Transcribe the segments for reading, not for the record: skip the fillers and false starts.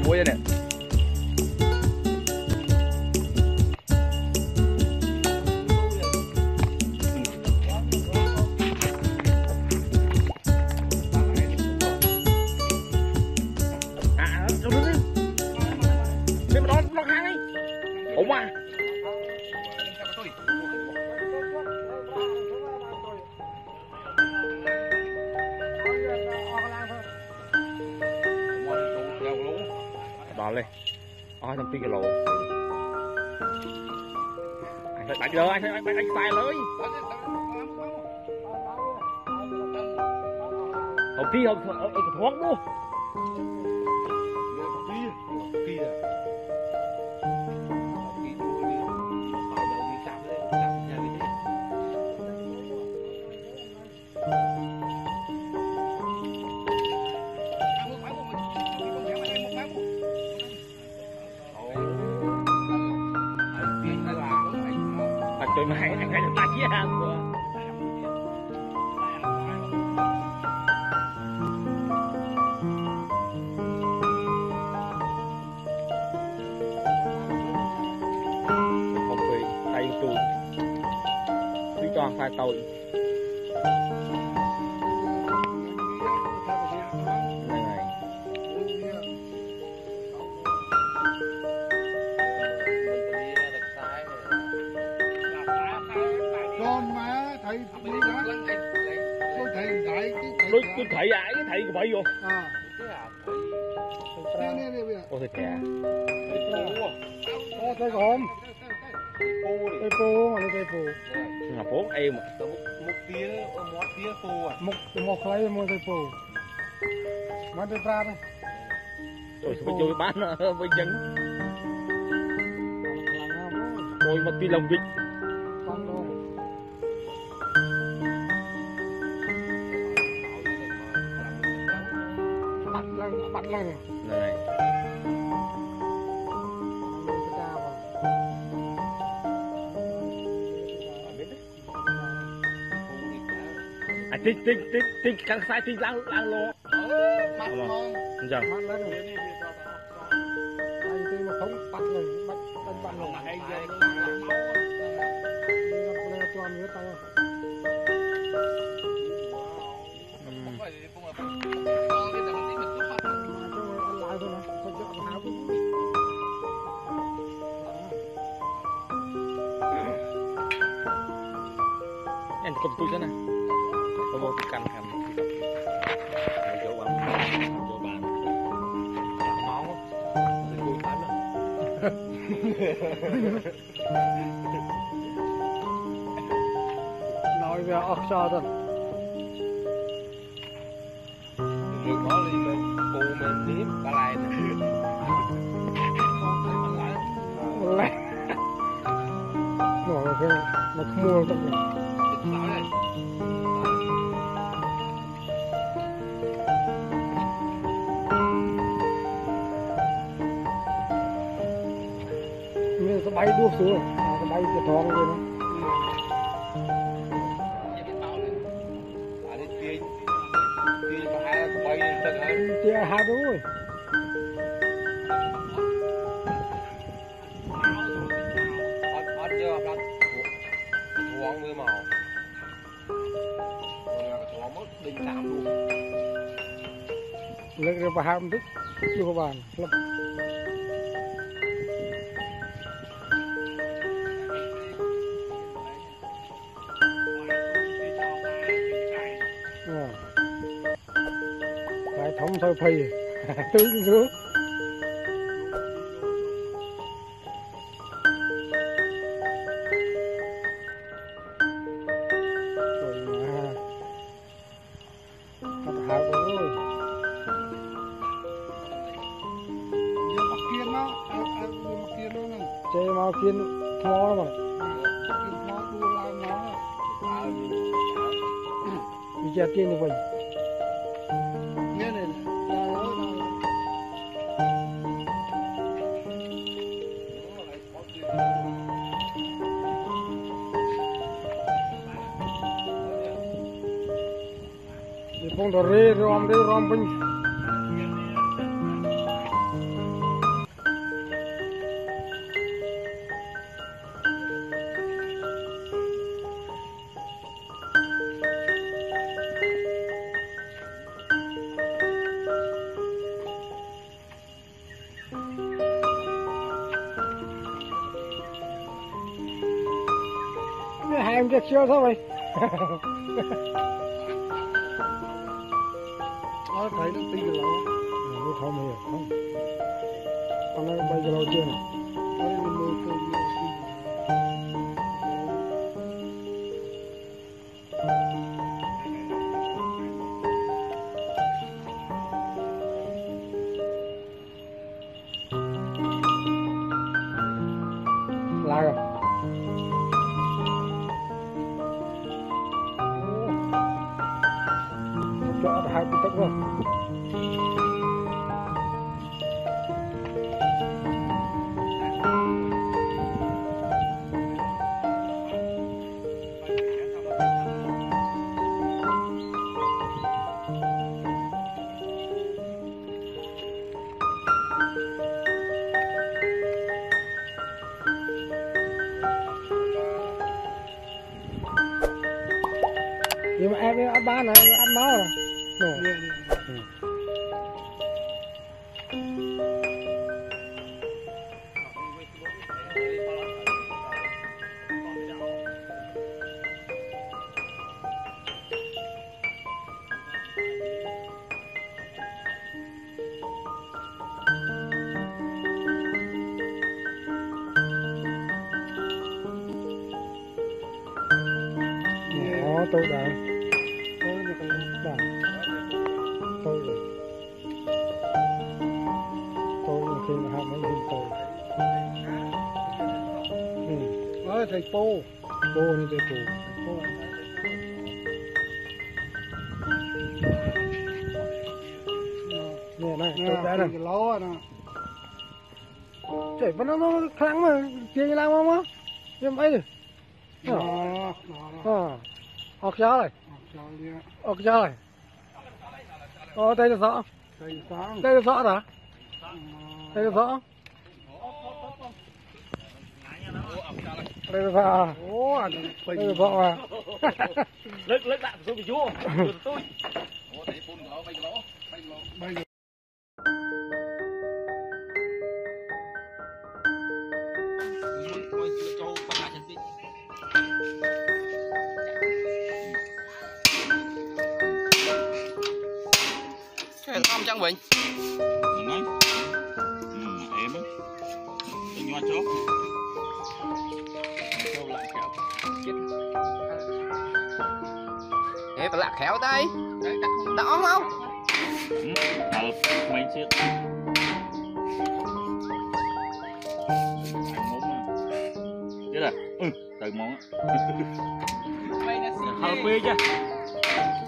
มุ้ยเนี่ยเลยอ๋อทำตีกิโลไปเลยไปเลยเอาพี่เอากระท้วงดูtôi mà hãy thằng ấy là ta chia hàng rồi không phải tay tôi cứ cho pha tôi tôi thầy ái cái thầy bậy vô cô thầy kìa cô thầy gồm thầy cô mà thầy cô ngọc bố em một tía cô à một lấy một thầy cô mà thầy ra đây rồi sao chơi bán với dân rồi mà tí lòng vịt bắt lên này à tích căng sai tích lang lô bắt lên chẳng bắt lên này tôi mà không bắt lên bắt lên này đây là cho nữa tao không phải đi cùng à em cầm túi thế này, có một cái cành cầm, chỗ bàn, máu, túi bán rồi, nói về ốc sao thôi, người có gì mình cụ mình tiếp ba lại này. มาขโมยกันเลยนี่สบายดูสิสบายจะท้องเลยนะอันนี้ตีไปหาสบายสักอันตีหาด้วยเลิกเรียบหามทุกอยู่บ้านครับไปท้องเท่าไผ่ตื้อตื้อเจมากินทอแล้วมั้งมีเจ้ากินด้วยเนี่ยเนี่ยนี่พงศ์ตัวเร่รอมเป็น มันจะเชี่ยวเท่าไหร่ เอาไข่ต้องตีกับเรารู้เขาไหมเขาตอนนั้นไปกับเราเจอลากจะเอาหายไปตั้งวันเดี๋ยวแอบอัดบ้านนะอัดเมาส์นะโน่อ๋อตัวใหญ่ใส่โป้นี่ใส่โป้เนี่ยนะตัวใหญ่นะล้อนะใส่มันน้องคลังมาเจียงล้างมั้งยังไงเลยออกช้าเลยออกช้าเลยอ๋อได้จะสอเหรอได้จะสอเลยพ่อโอ้เลยพ่อมาเลิกละตัวไปชั่วตัวโอ้แต่ปุ่นเราไปล้อแค่ทำจังหวะนั่นเอ็มเป็นยัวจ๊อกเฮ้ยปลาแขวได้ต้องkhông mấy chiếc chết rồi từ món hào phê chưa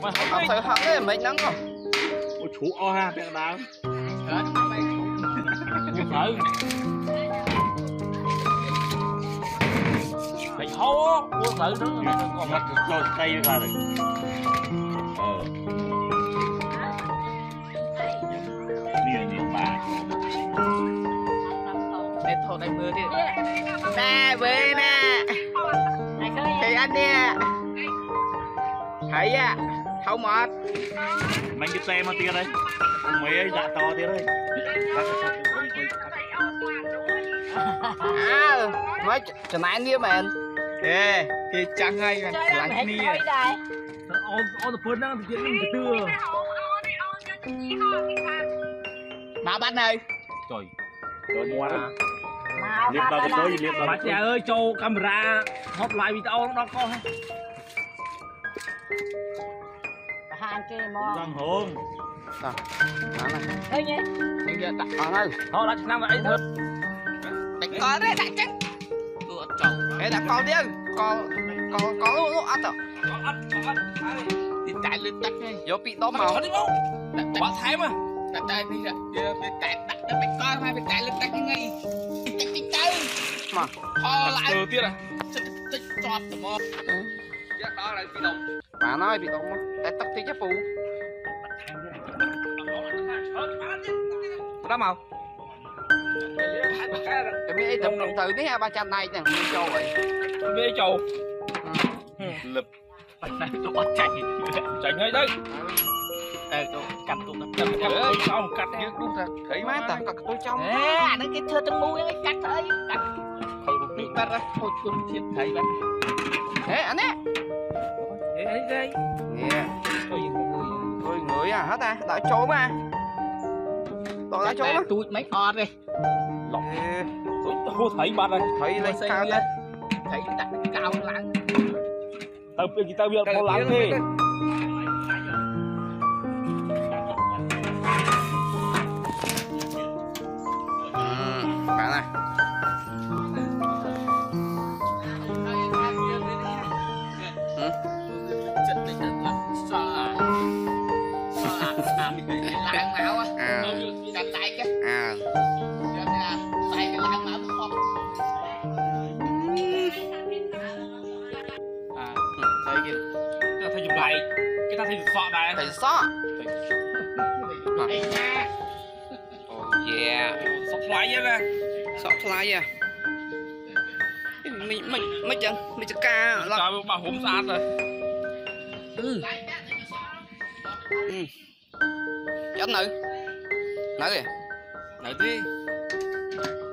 không phải hào đấy mấy nắng không ôi chú o ha đẹp lắm phải hố mua thử nó còn mặt rồi cây ra rồi nhiều nhiều bà để thổi này mưa đi nè mưa nè thì anh nè thấy à không mệt mình đi xe mà tia đây mấy ấy dạ to tia đây à mấy chả nãy nghe mà anh thì chẳng hay là lạnh điเอาตัวเพื่อนนั่งตะเกียบนั่งตะเตือมาบ้านเลยtrời trời mua đó liệp tàu tới liệp tàu trời ơi cho camera hot lại bị tao nó coi hàng kia mò đang hôn đây nhé bây giờ đặt ở đây thôi đặt năm vậy thôi đặt con đấy đặt chắc lựa chọn để đặt con điên con luôn ăn rồi thì chạy lên tắt ngay vô bị đau màu quá thái mà chạy đi rồi bị chạy đặt nó bị coi mai bị chạy lên tắt ngay chạy mà ho lại từ kia này chích chọt từ mò đó là bị đau mà nói bị đau mà tại tắt thì chắc phụ đó màu cái mấy tụng đồng từ đấy 300 này chẳng mấy châu vậy mấy châu lập này tụi chạy ngay đây cầm tụi nó xong cắt cái đúng ra thấy má tao cắt tôi trong à nó cái thưa trong mũi nó cắt thôi cắt thôi một miếng bát ra thôi tôi thiệt thấy vậy Anh nè. Đấy đây. Nè. Tôi ngửi à hết à, đã trốn à. Tôi đã trốn á. Tôi mấy on đi. Lọc. Tôi thấy bạn rồi, thấy lên cao lên. Thấy đặt cao lắm. Tao bây giờ tao biết con lắm đi. Bạn này. Thầy xó yeah xót lại vậy nè xót lại vậy mình ca là bà hổm sát rồi chết nữ đi